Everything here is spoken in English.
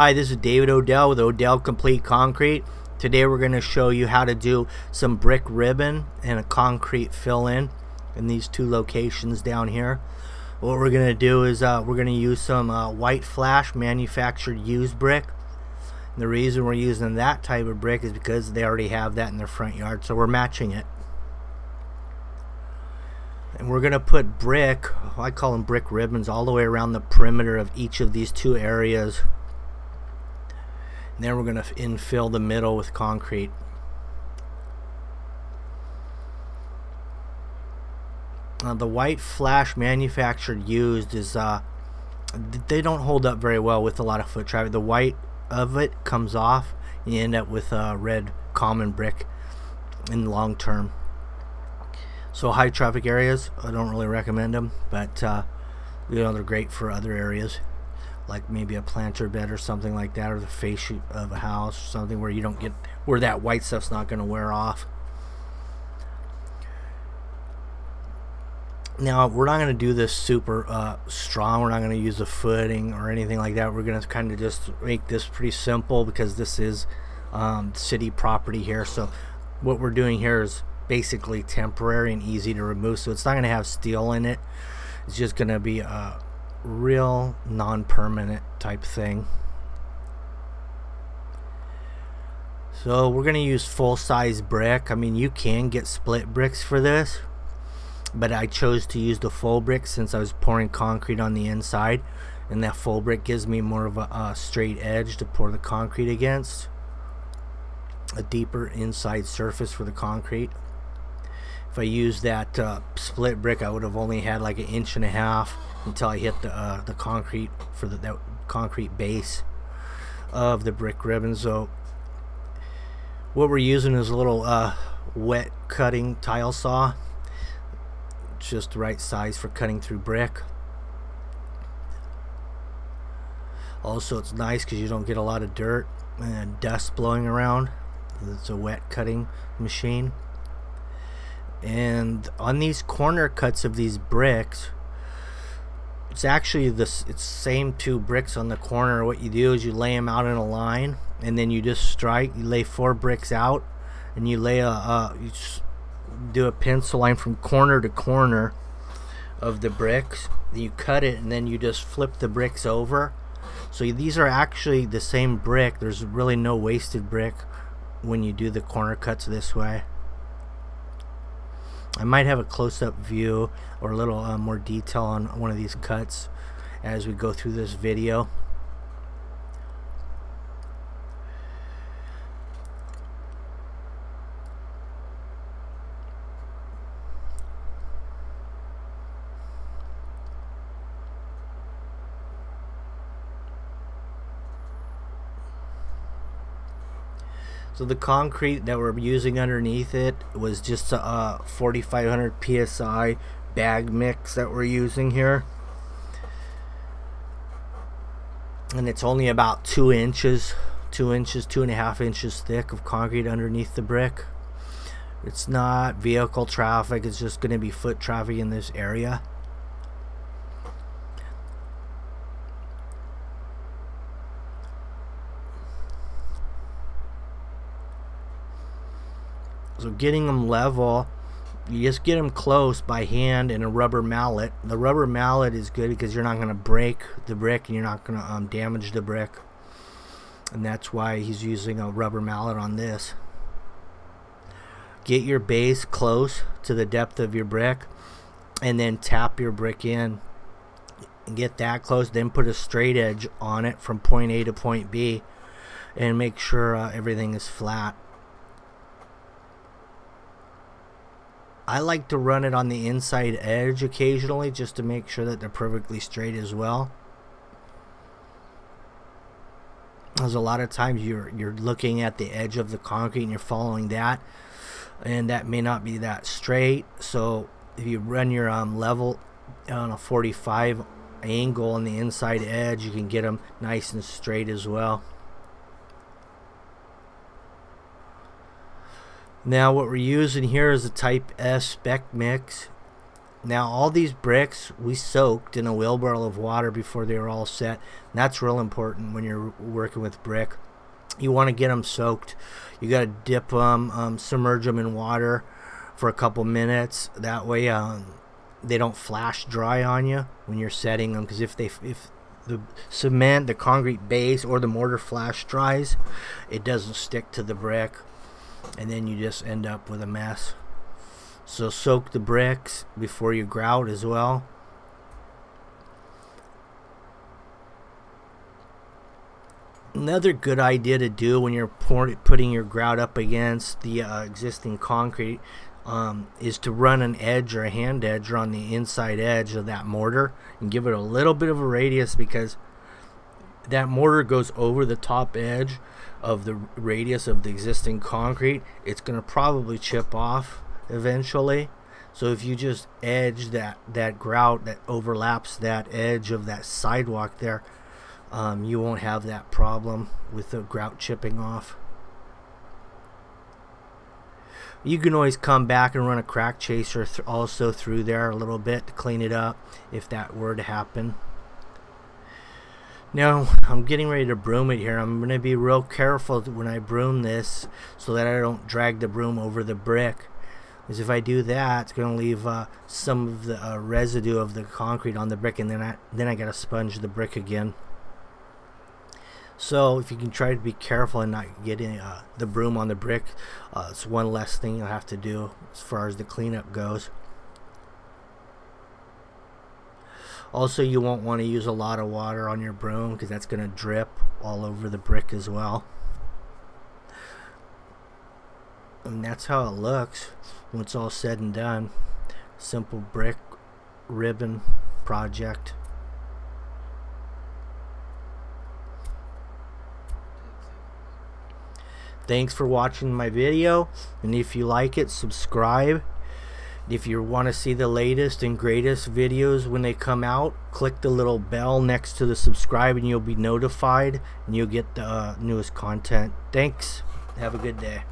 Hi, this is David Odell with Odell Complete Concrete. Today we're going to show you how to do some brick ribbon and a concrete fill-in in these two locations down here. What we're going to do is we're going to use some white flash manufactured used brick. And the reason we're using that type of brick is because they already have that in their front yard, so we're matching it. And we're going to put brick, I call them brick ribbons, all the way around the perimeter of each of these two areas. Then we're going to infill the middle with concrete. The white flash manufactured used is they don't hold up very well with a lot of foot traffic. The white of it comes off and you end up with red common brick in the long term. So high traffic areas, I don't really recommend them, but they're great for other areas, like maybe a planter bed or something like that, or the face of a house or something where you don't get, where that white stuff's not going to wear off. Now we're not going to do this super strong. We're not going to use a footing or anything like that. We're going to kind of just make this pretty simple because this is city property here. So what we're doing here is basically temporary and easy to remove. So it's not going to have steel in it. It's just going to be real non-permanent type thing. So we're going to use full-size brick. I mean, you can get split bricks for this, but I chose to use the full brick since I was pouring concrete on the inside, and that full brick gives me more of a straight edge to pour the concrete against, a deeper inside surface for the concrete. If I used that split brick, I would have only had like 1.5 inches until I hit the concrete for that concrete base of the brick ribbon. So what we're using is a little wet cutting tile saw. It's just the right size for cutting through brick. Also, it's nice because you don't get a lot of dirt and dust blowing around. It's a wet cutting machine. And on these corner cuts of these bricks, it's actually it's same two bricks on the corner. What you do is you lay them out in a line, and then you just strike. You lay 4 bricks out, and you lay you do a pencil line from corner to corner of the bricks. You cut it, and then you just flip the bricks over. So these are actually the same brick. There's really no wasted brick when you do the corner cuts this way. I might have a close-up view or a little more detail on one of these cuts as we go through this video. So the concrete that we're using underneath it was just a 4,500 psi bag mix that we're using here, and it's only about 2.5 inches thick of concrete underneath the brick. It's not vehicle traffic, it's just going to be foot traffic in this area. So getting them level, you just get them close by hand and a rubber mallet. The rubber mallet is good because you're not going to break the brick and you're not going to damage the brick. And that's why he's using a rubber mallet on this. Get your base close to the depth of your brick and then tap your brick in. Get that close, then put a straight edge on it from point A to point B and make sure everything is flat. I like to run it on the inside edge occasionally just to make sure that they're perfectly straight as well. Because a lot of times you're looking at the edge of the concrete and you're following that, and that may not be that straight. So if you run your level on a 45 angle on the inside edge, you can get them nice and straight as well. Now what we're using here is a Type S spec mix. Now all these bricks we soaked in a wheelbarrow of water before they were all set. And that's real important when you're working with brick. You want to get them soaked. You got to dip them, submerge them in water for a couple minutes. That way they don't flash dry on you when you're setting them, because if the cement, the concrete base, or the mortar flash dries, it doesn't stick to the brick, and then you just end up with a mess. So soak the bricks before you grout as well. Another good idea to do when you're putting your grout up against the existing concrete is to run an edge or a hand edge on the inside edge of that mortar and give it a little bit of a radius, because that mortar goes over the top edge of the radius of the existing concrete. It's going to probably chip off eventually. So if you just edge that grout that overlaps that edge of that sidewalk there, you won't have that problem with the grout chipping off. You can always come back and run a crack chaser also through there a little bit to clean it up if that were to happen. Now I'm getting ready to broom it here. I'm going to be real careful when I broom this so that I don't drag the broom over the brick. Because if I do that, it's going to leave some of the residue of the concrete on the brick, and then I got to sponge the brick again. So if you can try to be careful and not get any, the broom on the brick, it's one less thing you'll have to do as far as the cleanup goes. Also, you won't want to use a lot of water on your broom, because that's going to drip all over the brick as well. And that's how it looks when it's all said and done. Simple brick ribbon project. Thanks for watching my video, and if you like it, subscribe. If you want to see the latest and greatest videos when they come out, click the little bell next to the subscribe and you'll be notified, and you'll get the newest content. Thanks. Have a good day.